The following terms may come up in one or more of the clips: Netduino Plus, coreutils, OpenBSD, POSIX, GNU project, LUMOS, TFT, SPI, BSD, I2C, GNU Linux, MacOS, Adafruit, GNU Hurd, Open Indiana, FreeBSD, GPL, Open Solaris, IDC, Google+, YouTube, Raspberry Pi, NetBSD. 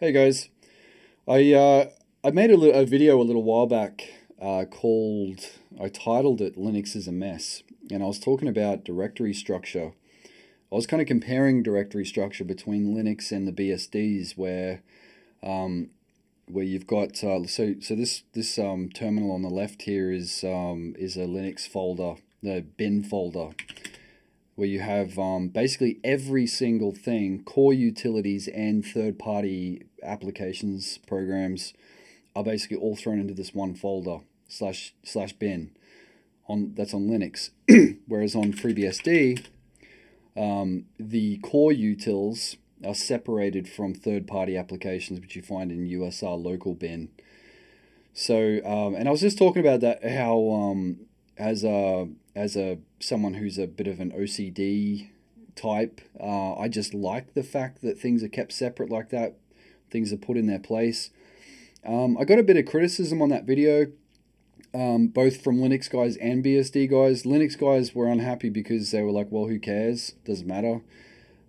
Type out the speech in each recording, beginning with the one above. Hey guys, I made a video a little while back I titled it Linux is a Mess, and I was talking about directory structure. I was kind of comparing directory structure between Linux and the BSDs, where you've got so this terminal on the left here is a Linux folder, the bin folder, where you have basically every single thing, core utilities and third-party applications, programs, are basically all thrown into this one folder, slash bin. That's on Linux. Whereas on FreeBSD, the core utils are separated from third-party applications, which you find in USR local bin. So, and I was just talking about that, how as someone who's a bit of an OCD type, I just like the fact that things are kept separate like that. Things are put in their place. I got a bit of criticism on that video, both from Linux guys and BSD guys. Linux guys were unhappy because they were like, well, who cares? Doesn't matter.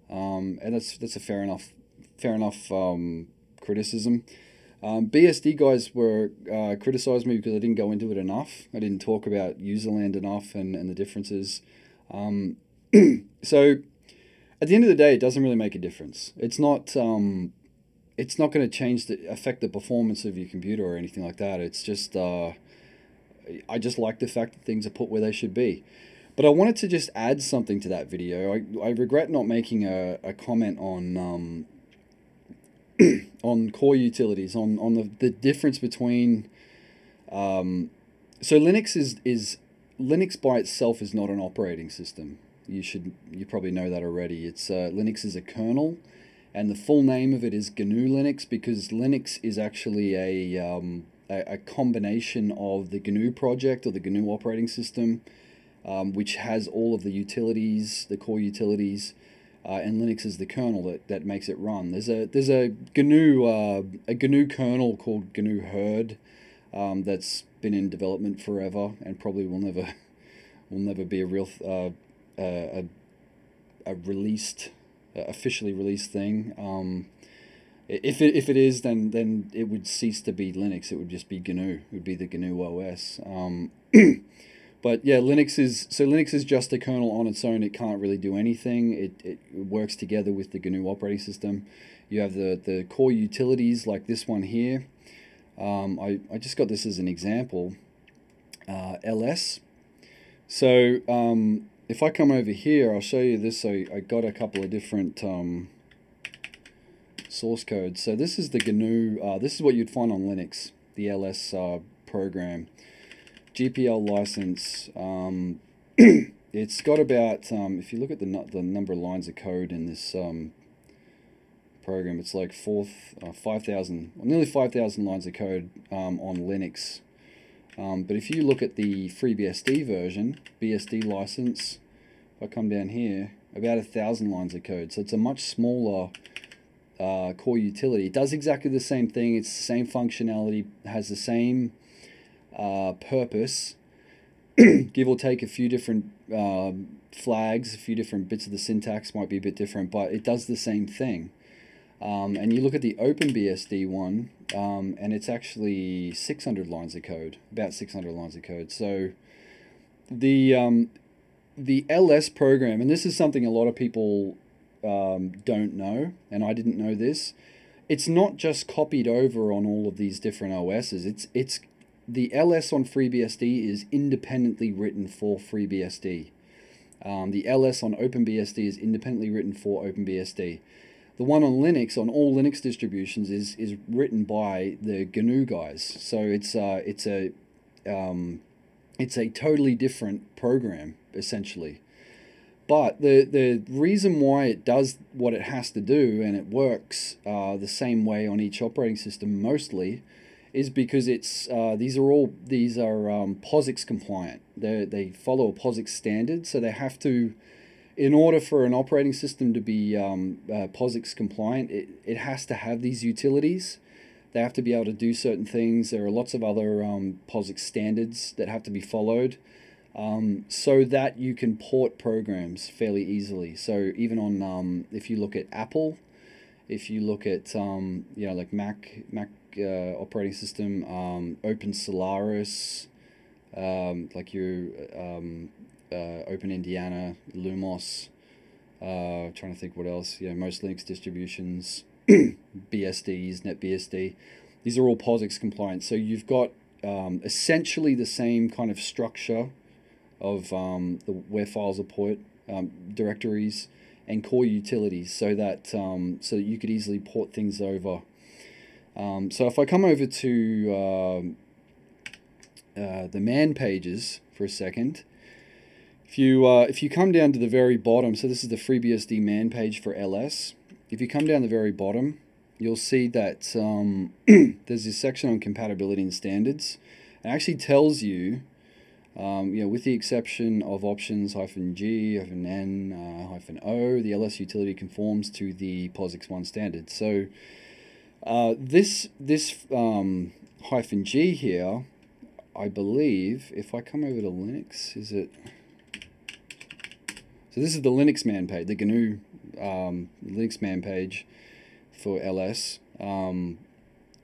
And that's a fair enough criticism. BSD guys were criticized me because I didn't go into it enough. I didn't talk about userland enough and the differences. So at the end of the day, it doesn't really make a difference. It's not going to affect the performance of your computer or anything like that. It's just I just like the fact that things are put where they should be. But I wanted to just add something to that video. I regret not making a comment on core utilities, on the difference between so Linux is Linux by itself is not an operating system. You probably know that already. It's Linux is a kernel, and the full name of it is GNU Linux, because Linux is actually a combination of the GNU project, or the GNU operating system, which has all of the utilities, the core utilities. And Linux is the kernel that makes it run. There's a GNU GNU kernel called GNU Hurd that's been in development forever and probably will never be a real officially released thing. If it is, then it would cease to be Linux. It would just be GNU. It would be the GNU OS. But yeah, Linux is just a kernel on its own. It can't really do anything. It works together with the GNU operating system. You have the core utilities like this one here. I just got this as an example. LS. So if I come over here, I'll show you this. So I got a couple of different source codes. So this is the GNU. This is what you'd find on Linux. The LS program. GPL license. It's got about if you look at the number of lines of code in this program, it's like 5,000 lines of code on Linux. But if you look at the FreeBSD version, BSD license, if I come down here, about 1,000 lines of code. So it's a much smaller core utility. It does exactly the same thing. It's the same functionality. Has the same purpose, give or take a few different flags, a few different bits of the syntax might be a bit different, but it does the same thing. And you look at the OpenBSD one, and it's actually 600 lines of code, about 600 lines of code. So the LS program, and this is something a lot of people don't know, and I didn't know this, it's not just copied over on all of these different OSs. The LS on FreeBSD is independently written for FreeBSD. The LS on OpenBSD is independently written for OpenBSD. The one on Linux, on all Linux distributions, is written by the GNU guys. So it's a totally different program essentially. But the reason why it does what it has to do, and it works the same way on each operating system mostly, is because these are POSIX compliant. They follow a POSIX standard, so they have to, in order for an operating system to be POSIX compliant, it has to have these utilities. They have to be able to do certain things. There are lots of other POSIX standards that have to be followed, so that you can port programs fairly easily. So even on if you look at Apple, if you look at you know, like Mac operating system, Open Solaris, like your Open Indiana, LUMOS, trying to think what else, you know, most Linux distributions, BSDs, NetBSD, these are all POSIX compliant. So you've got essentially the same kind of structure of where files are put, directories, and core utilities, so that so that you could easily port things over. So if I come over to the man pages for a second, if you come down to the very bottom, so this is the FreeBSD man page for LS. If you come down the very bottom, you'll see that there's this section on compatibility and standards. It actually tells you, you know, with the exception of options -G, -N, -O, the LS utility conforms to the POSIX 1 standard. So this -G here, I believe, if I come over to Linux, is it? So this is the Linux man page, the GNU Linux man page for LS.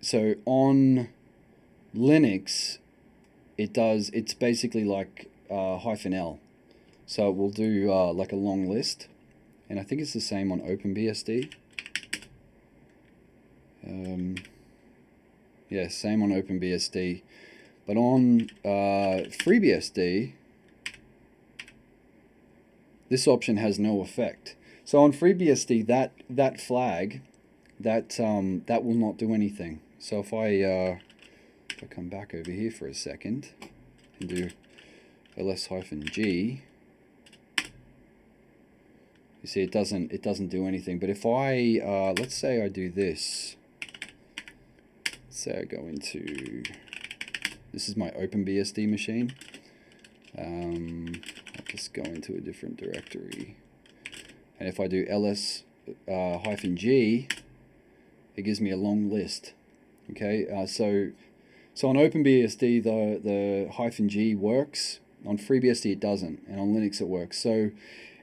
So on Linux, it does. It's basically like -L, so we'll do like a long list, and I think it's the same on OpenBSD. Yeah, same on OpenBSD, but on FreeBSD, this option has no effect. So on FreeBSD, that flag, that will not do anything. So if I come back over here for a second and do ls -G, you see it doesn't do anything. But if I let's say I do this, I go into, this is my OpenBSD machine, I'll just go into a different directory, and if I do ls -G, it gives me a long list. Okay, so on OpenBSD, the -G works. On FreeBSD, it doesn't, and on Linux, it works. So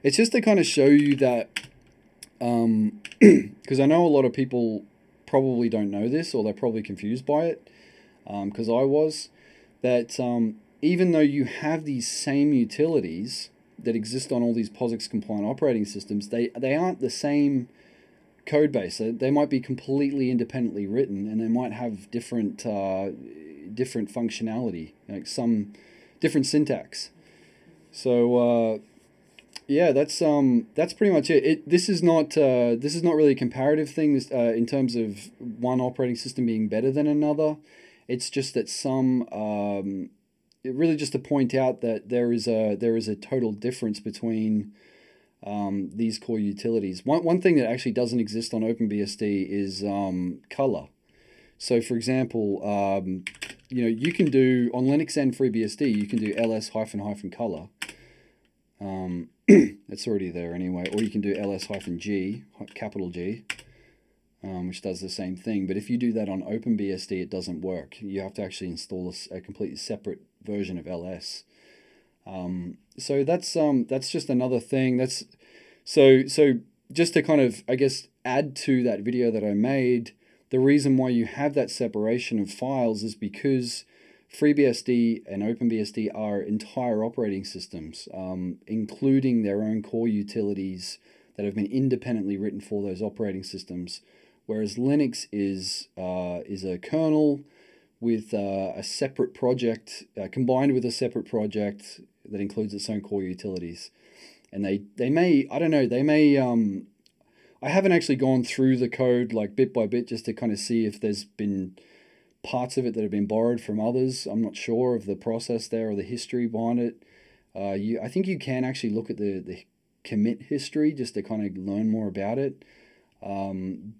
it's just to kind of show you that, because I know a lot of people probably don't know this, or they're probably confused by it, because I was, that even though you have these same utilities that exist on all these POSIX-compliant operating systems, they aren't the same code base. They might be completely independently written, and they might have different different functionality, like some different syntax. So yeah, that's pretty much it. This is not really a comparative thing in terms of one operating system being better than another. It's just that some it really just to point out that there is a total difference between these core utilities. One thing that actually doesn't exist on OpenBSD is color. So for example, you know, you can do on Linux and FreeBSD, you can do ls -color. It's already there anyway, or you can do ls -G, which does the same thing. But if you do that on OpenBSD, it doesn't work. You have to actually install a completely separate version of LS. So that's just another thing. That's so just to kind of, I guess, add to that video that I made, the reason why you have that separation of files is because FreeBSD and OpenBSD are entire operating systems, including their own core utilities that have been independently written for those operating systems, whereas Linux is a kernel with a separate project, combined with a separate project that includes its own core utilities. And they may, I don't know, they may, I haven't actually gone through the code like bit by bit just to kind of see if there's been parts of it that have been borrowed from others. I'm not sure of the process there or the history behind it. I think you can actually look at the commit history just to kind of learn more about it.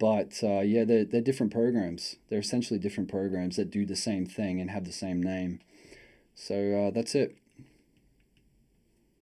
But yeah, they're different programs. They're essentially different programs that do the same thing and have the same name. So that's it.